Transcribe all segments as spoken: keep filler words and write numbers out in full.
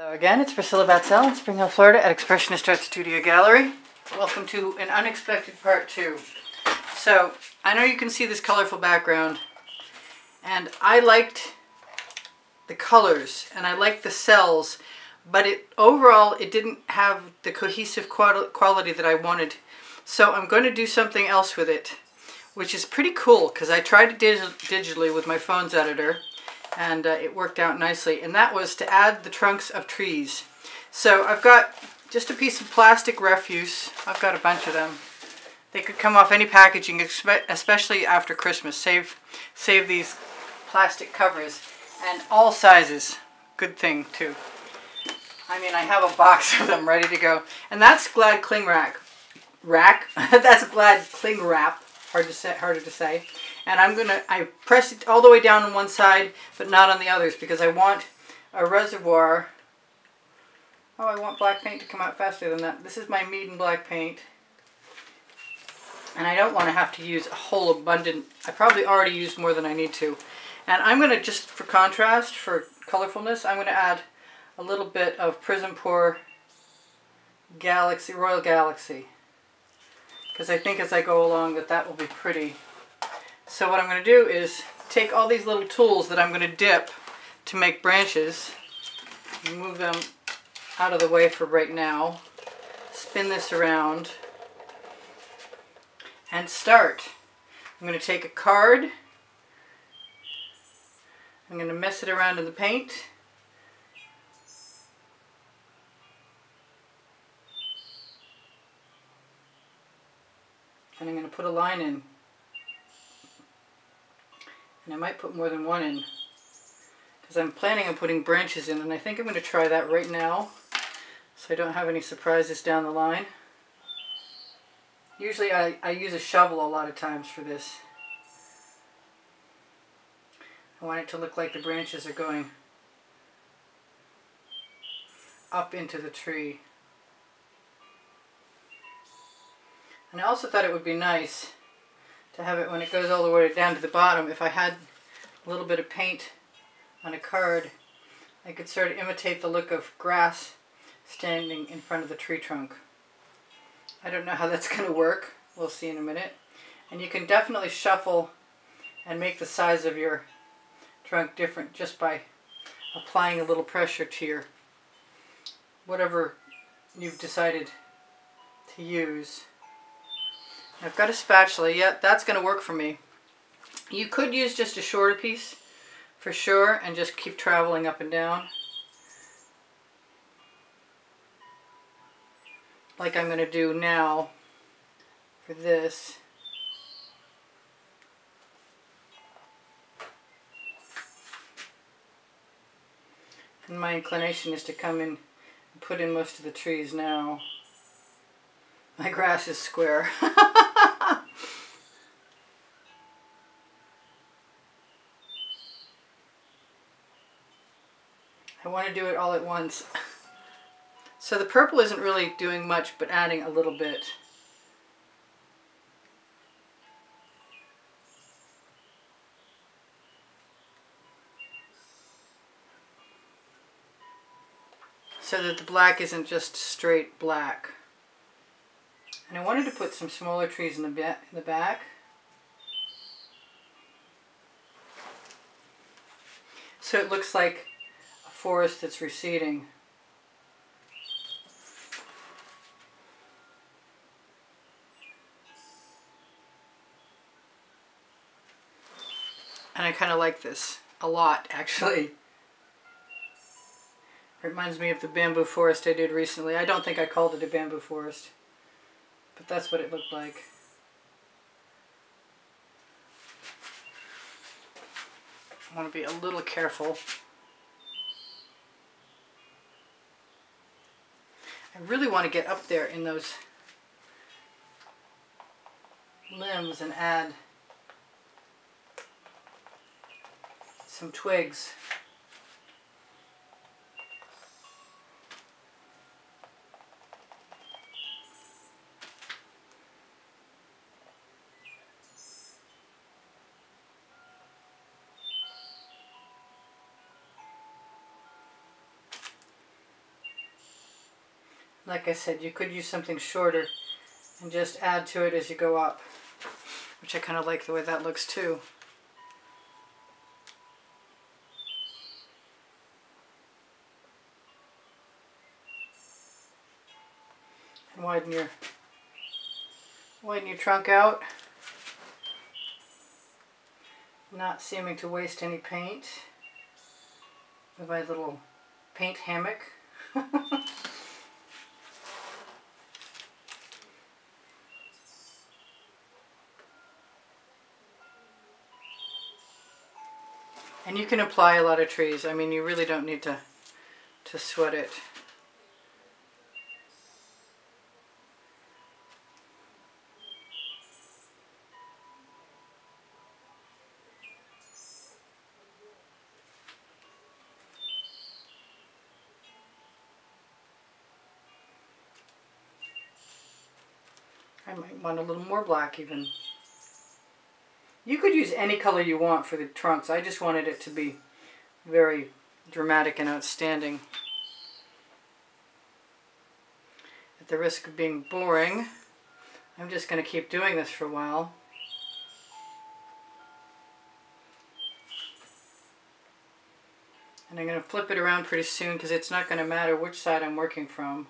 Hello again, it's Priscilla Batzell in Spring Hill, Florida at Expressionist Art Studio Gallery. Welcome to an unexpected part two. So, I know you can see this colorful background, and I liked the colors, and I liked the cells, but it overall, it didn't have the cohesive quality that I wanted. So I'm going to do something else with it, which is pretty cool, because I tried it dig digitally with my phone's editor, and uh, it worked out nicely, and that was to add the trunks of trees. So I've got just a piece of plastic refuse. I've got a bunch of them. They could come off any packaging, especially after Christmas. Save, save these plastic covers, and all sizes. Good thing, too. I mean, I have a box of them ready to go. And that's Glad Cling Wrap. Rack? That's Glad Cling Wrap. Hard to say, harder to say. And I'm gonna, I press it all the way down on one side, but not on the others, because I want a reservoir. Oh, I want black paint to come out faster than that. This is my Meeden black paint. And I don't wanna have to use a whole abundant, I probably already used more than I need to. And I'm gonna, just for contrast, for colorfulness, I'm gonna add a little bit of Prism Pour Galaxy, Royal Galaxy. Because I think as I go along that that will be pretty. So what I'm going to do is take all these little tools that I'm going to dip to make branches, move them out of the way for right now, spin this around, and start. I'm going to take a card, I'm going to mess it around in the paint, and I'm going to put a line in. And I might put more than one in, because I'm planning on putting branches in, and I think I'm going to try that right now so I don't have any surprises down the line. Usually I, I use a shovel a lot of times for this. I want it to look like the branches are going up into the tree. And I also thought it would be nice to have it, when it goes all the way down to the bottom, if I had a little bit of paint on a card, I could sort of imitate the look of grass standing in front of the tree trunk. I don't know how that's going to work. We'll see in a minute. And you can definitely shuffle and make the size of your trunk different just by applying a little pressure to your whatever you've decided to use. I've got a spatula. Yeah, that's going to work for me. You could use just a shorter piece for sure and just keep traveling up and down, like I'm going to do now for this. And my inclination is to come in and put in most of the trees now. My grass is square. I want to do it all at once. So the purple isn't really doing much, but adding a little bit. So that the black isn't just straight black. And I wanted to put some smaller trees in the, in the back. So it looks like a forest that's receding. And I kind of like this a lot, actually. It reminds me of the bamboo forest I did recently. I don't think I called it a bamboo forest, but that's what it looked like. I want to be a little careful. I really want to get up there in those limbs and add some twigs. like I said, you could use something shorter and just add to it as you go up, which I kind of like the way that looks too. And widen your widen your trunk out, not seeming to waste any paint with my little paint hammock. And you can apply a lot of trees. I mean, you really don't need to, to sweat it. I might want a little more black even. You could use any color you want for the trunks. I just wanted it to be very dramatic and outstanding. At the risk of being boring, I'm just going to keep doing this for a while. And I'm going to flip it around pretty soon because it's not going to matter which side I'm working from.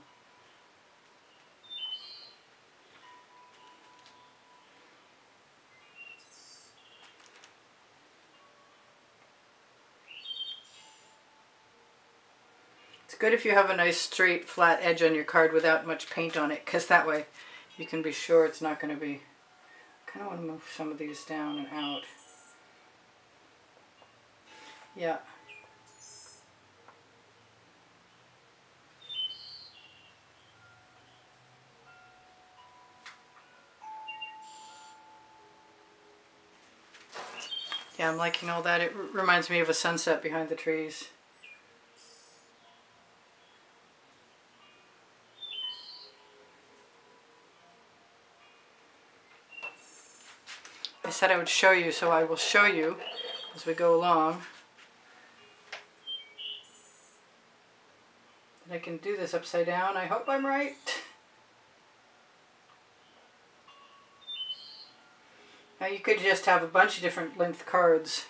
Good if you have a nice straight flat edge on your card without much paint on it, because that way you can be sure it's not going to be. I kind of want to move some of these down and out. Yeah. Yeah, I'm liking all that. It reminds me of a sunset behind the trees. I said I would show you, so I will show you as we go along. And I can do this upside down. I hope I'm right. Now you could just have a bunch of different length cards.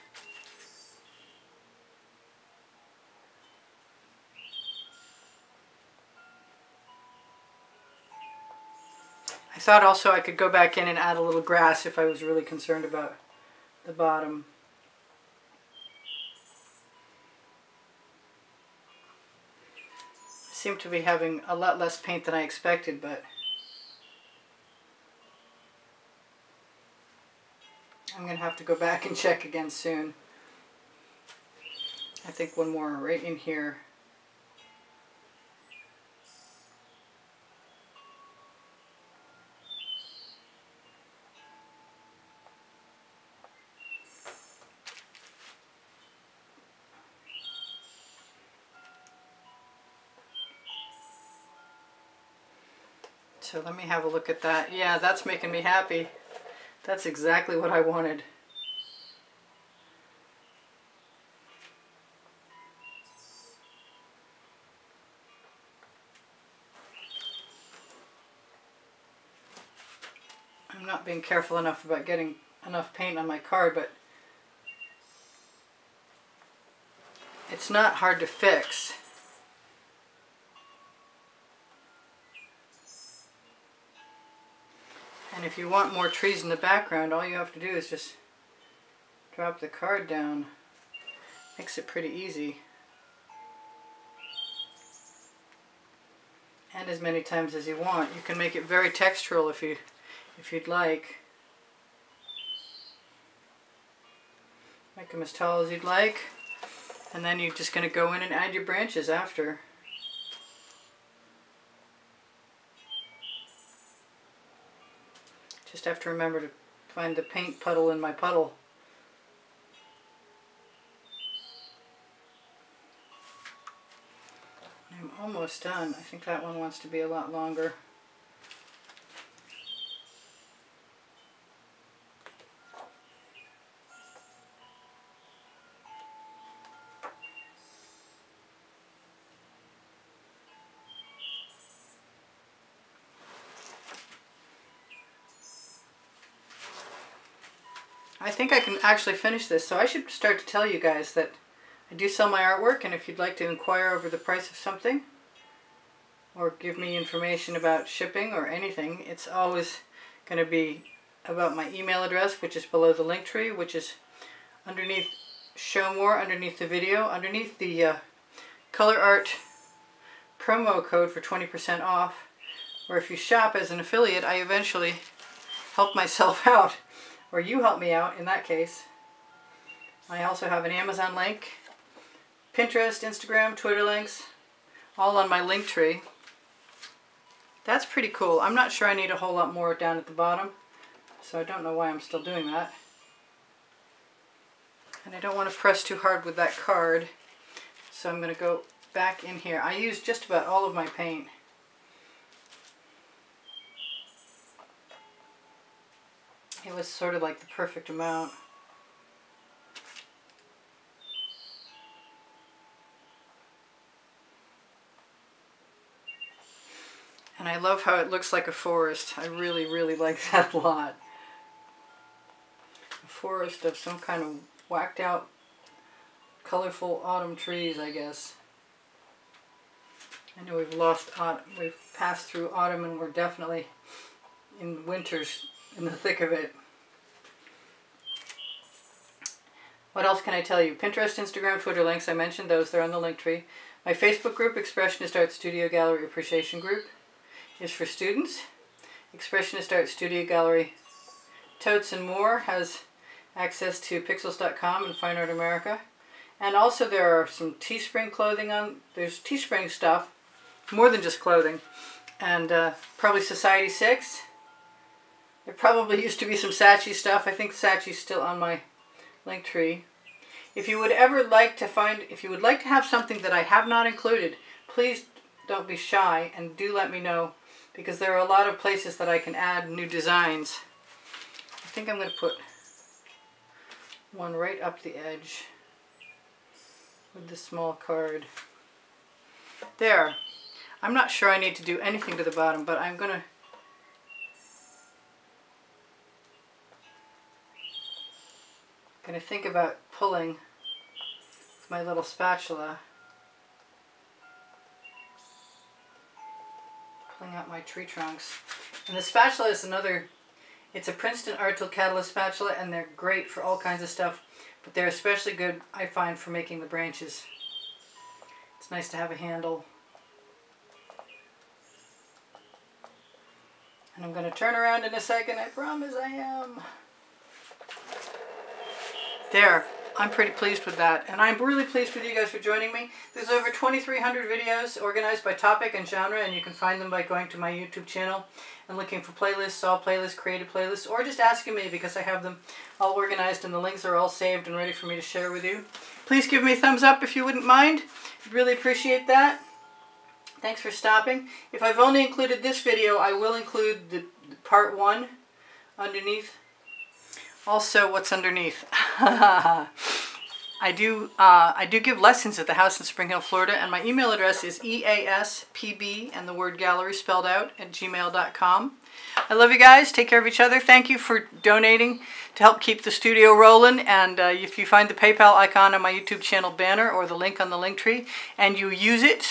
I thought also I could go back in and add a little grass if I was really concerned about the bottom. I seem to be having a lot less paint than I expected, but I'm going to have to go back and check again soon. I think one more right in here. So let me have a look at that. Yeah, that's making me happy. That's exactly what I wanted. I'm not being careful enough about getting enough paint on my card, but it's not hard to fix. And if you want more trees in the background, all you have to do is just drop the card down. Makes it pretty easy. And as many times as you want. You can make it very textural if you if you'd like. Make them as tall as you'd like. And then you're just going to go in and add your branches after. Just have to remember to find the paint puddle in my puddle. I'm almost done. I think that one wants to be a lot longer. I think I can actually finish this, so I should start to tell you guys that I do sell my artwork, and if you'd like to inquire over the price of something or give me information about shipping or anything, it's always going to be about my email address, which is below the link tree, which is underneath show more, underneath the video, underneath the uh, color art promo code for twenty percent off, where if you shop as an affiliate, I eventually help myself out, or you help me out in that case. I also have an Amazon link, Pinterest, Instagram, Twitter links, all on my link tree. That's pretty cool. I'm not sure I need a whole lot more down at the bottom, so I don't know why I'm still doing that. And I don't want to press too hard with that card, so I'm going to go back in here. I use just about all of my paint. It was sort of like the perfect amount. And I love how it looks like a forest. I really, really like that a lot. A forest of some kind of whacked out, colorful autumn trees, I guess. I know we've lost autumn. We've passed through autumn, and we're definitely in winter's in the thick of it. What else can I tell you? Pinterest, Instagram, Twitter links. I mentioned those. They're on the link tree. My Facebook group, Expressionist Art Studio Gallery Appreciation Group, is for students. Expressionist Art Studio Gallery Totes and More has access to Pixels dot com and Fine Art America. And also there are some Teespring clothing on, there's Teespring stuff, more than just clothing. And uh, probably Society six. There probably used to be some Satchi stuff. I think Satchi's still on my link tree. If you would ever like to find, if you would like to have something that I have not included, please don't be shy and do let me know, because there are a lot of places that I can add new designs. I think I'm going to put one right up the edge with the small card. There. I'm not sure I need to do anything to the bottom, but I'm going to going to think about pulling with my little spatula, pulling out my tree trunks. And the spatula is another, it's a Princeton Artel Catalyst spatula, and they're great for all kinds of stuff, but they're especially good, I find, for making the branches. It's nice to have a handle. And I'm going to turn around in a second, I promise I am. There, I'm pretty pleased with that, and I'm really pleased with you guys for joining me. There's over twenty-three hundred videos organized by topic and genre, and you can find them by going to my YouTube channel and looking for playlists, all playlists, creative playlists, or just asking me, because I have them all organized and the links are all saved and ready for me to share with you. Please give me a thumbs up if you wouldn't mind. I'd really appreciate that. Thanks for stopping. If I've only included this video, I will include the, the part one underneath. Also, what's underneath? I do uh, I do give lessons at the house in Spring Hill, Florida, and my email address is E A S P B and the word gallery spelled out at gmail dot com. I love you guys. Take care of each other. Thank you for donating to help keep the studio rolling. And uh, if you find the PayPal icon on my YouTube channel banner or the link on the link tree and you use it,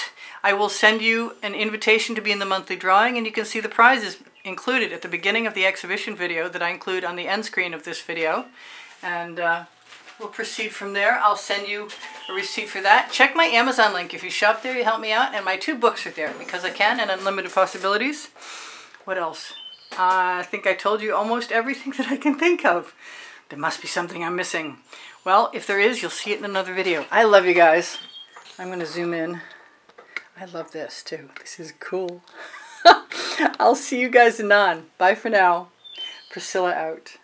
I will send you an invitation to be in the monthly drawing, and you can see the prizes included at the beginning of the exhibition video that I include on the end screen of this video, and uh, we'll proceed from there. I'll send you a receipt for that. Check my Amazon link. If you shop there, you help me out, and my two books are there, Because I Can and Unlimited Possibilities. What else? Uh, I think I told you almost everything that I can think of. There must be something I'm missing. Well, if there is, you'll see it in another video. I love you guys. I'm going to zoom in. I love this too. This is cool. I'll see you guys anon. Bye for now. Priscilla out.